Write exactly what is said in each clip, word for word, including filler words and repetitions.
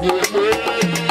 We got it. We got it.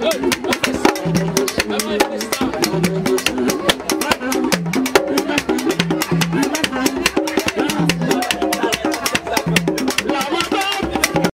Hey!